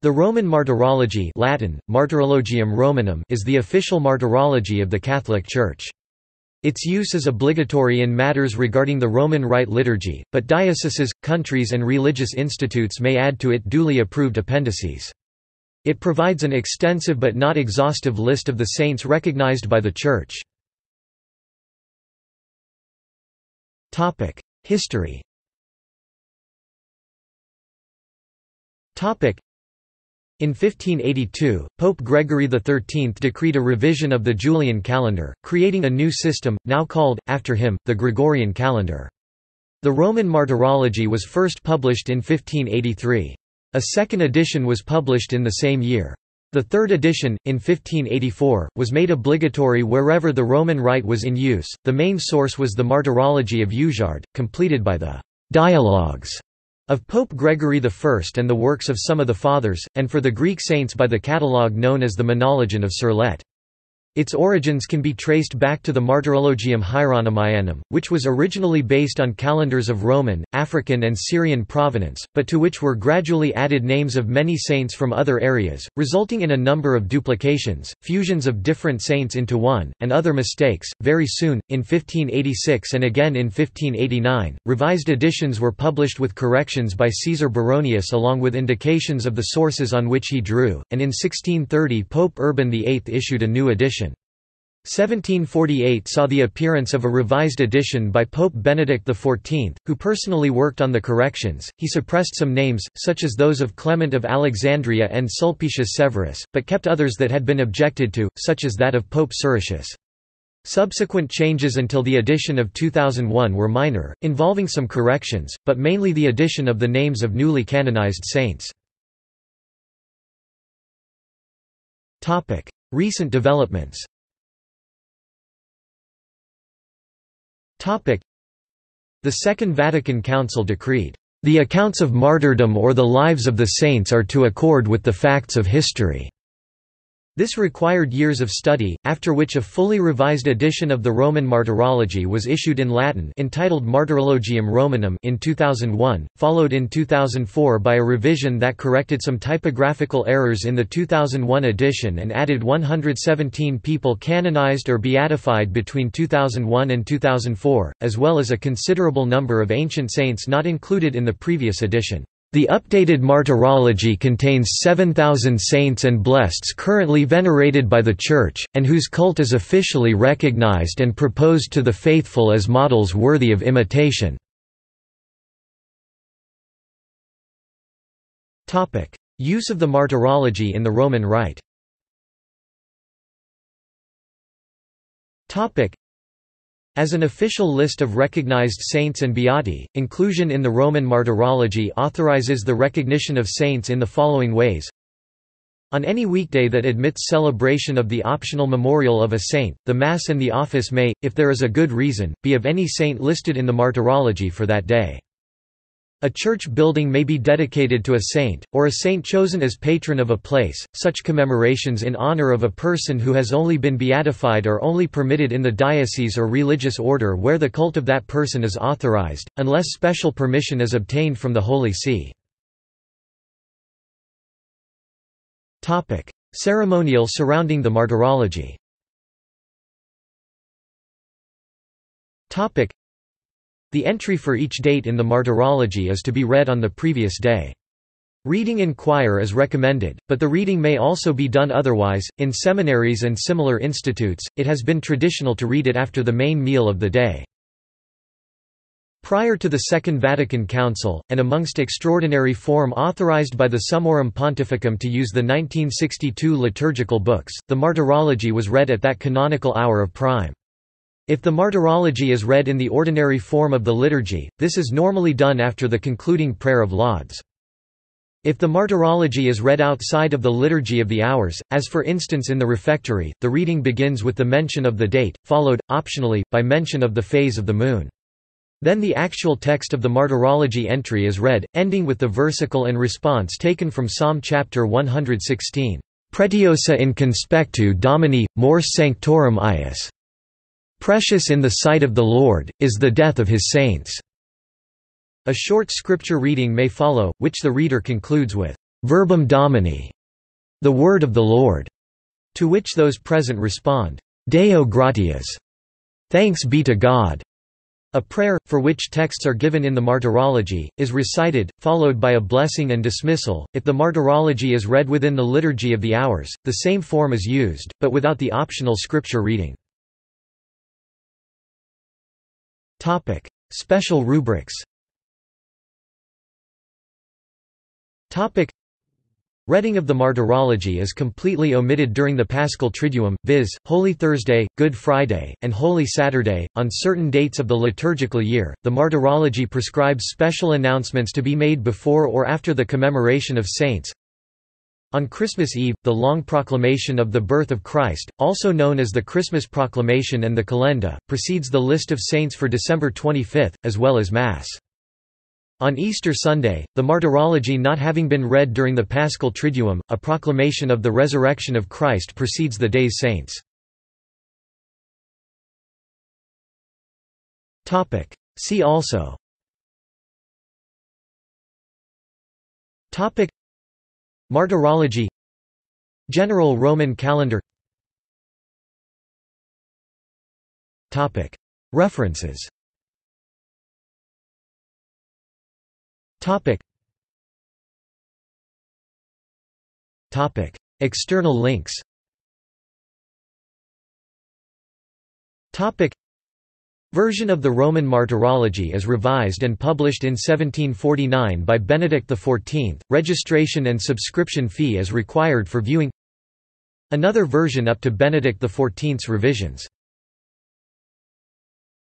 The Roman Martyrology (Latin: Martyrologium Romanum) is the official martyrology of the Catholic Church. Its use is obligatory in matters regarding the Roman Rite liturgy, but dioceses, countries and religious institutes may add to it duly approved appendices. It provides an extensive but not exhaustive list of the saints recognized by the Church. History. In 1582, Pope Gregory XIII decreed a revision of the Julian calendar, creating a new system, now called, after him, the Gregorian calendar. The Roman Martyrology was first published in 1583. A second edition was published in the same year. The third edition, in 1584, was made obligatory wherever the Roman Rite was in use. The main source was the Martyrology of Usuard, completed by the dialogues of Pope Gregory I and the works of some of the Fathers, and for the Greek saints by the catalogue known as the Menologion of Sirlet. Its origins can be traced back to the Martyrologium Hieronymianum, which was originally based on calendars of Roman, African and Syrian provenance, but to which were gradually added names of many saints from other areas, resulting in a number of duplications, fusions of different saints into one, and other mistakes. Very soon, in 1586 and again in 1589, revised editions were published with corrections by Caesar Baronius along with indications of the sources on which he drew, and in 1630 Pope Urban VIII issued a new edition. 1748 saw the appearance of a revised edition by Pope Benedict XIV, who personally worked on the corrections. He suppressed some names, such as those of Clement of Alexandria and Sulpicius Severus, but kept others that had been objected to, such as that of Pope Siricius. Subsequent changes until the edition of 2001 were minor, involving some corrections, but mainly the addition of the names of newly canonized saints. Recent developments. The Second Vatican Council decreed, "...the accounts of martyrdom or the lives of the saints are to accord with the facts of history." This required years of study, after which a fully revised edition of the Roman Martyrology was issued in Latin entitled Martyrologium Romanum in 2001, followed in 2004 by a revision that corrected some typographical errors in the 2001 edition and added 117 people canonized or beatified between 2001 and 2004, as well as a considerable number of ancient saints not included in the previous edition. The updated Martyrology contains 7,000 saints and blesseds currently venerated by the Church, and whose cult is officially recognized and proposed to the faithful as models worthy of imitation. Use of the Martyrology in the Roman Rite. As an official list of recognized saints and beati, inclusion in the Roman Martyrology authorizes the recognition of saints in the following ways. On any weekday that admits celebration of the optional memorial of a saint, the Mass and the office may, if there is a good reason, be of any saint listed in the Martyrology for that day. A church building may be dedicated to a saint, or a saint chosen as patron of a place. Such commemorations in honor of a person who has only been beatified are only permitted in the diocese or religious order where the cult of that person is authorized, unless special permission is obtained from the Holy See. Topic: Ceremonial surrounding the Martyrology. Topic: The entry for each date in the Martyrology is to be read on the previous day. Reading in choir is recommended, but the reading may also be done otherwise. In seminaries and similar institutes, it has been traditional to read it after the main meal of the day. Prior to the Second Vatican Council, and amongst extraordinary form authorized by the Summorum Pontificum to use the 1962 liturgical books, the Martyrology was read at that canonical hour of prime. If the Martyrology is read in the ordinary form of the liturgy, this is normally done after the concluding prayer of lauds. If the Martyrology is read outside of the liturgy of the hours, as for instance in the refectory, the reading begins with the mention of the date, followed, optionally, by mention of the phase of the moon. Then the actual text of the Martyrology entry is read, ending with the versicle and response taken from Psalm chapter 116, "Pretiosa in conspectu Domini, mors sanctorum iis." Precious in the sight of the Lord, is the death of his saints. A short scripture reading may follow, which the reader concludes with, verbum Domini, the word of the Lord, to which those present respond, Deo gratias, thanks be to God. A prayer, for which texts are given in the Martyrology, is recited, followed by a blessing and dismissal. If the Martyrology is read within the Liturgy of the Hours, the same form is used, but without the optional scripture reading. Topic: Special rubrics. Topic: Reading of the Martyrology is completely omitted during the Paschal Triduum, viz., Holy Thursday, Good Friday, and Holy Saturday. On certain dates of the liturgical year, the Martyrology prescribes special announcements to be made before or after the commemoration of saints. On Christmas Eve, the long proclamation of the birth of Christ, also known as the Christmas Proclamation and the Calenda, precedes the list of saints for December 25, as well as Mass. On Easter Sunday, the Martyrology not having been read during the Paschal Triduum, a proclamation of the resurrection of Christ precedes the day's saints. Topic: See also. Topic: Martyrology, General Roman calendar. Topic: References. Topic. External links. Topic. Version of the Roman Martyrology is revised and published in 1749 by Benedict XIV. Registration and subscription fee is required for viewing. Another version up to Benedict XIV's revisions.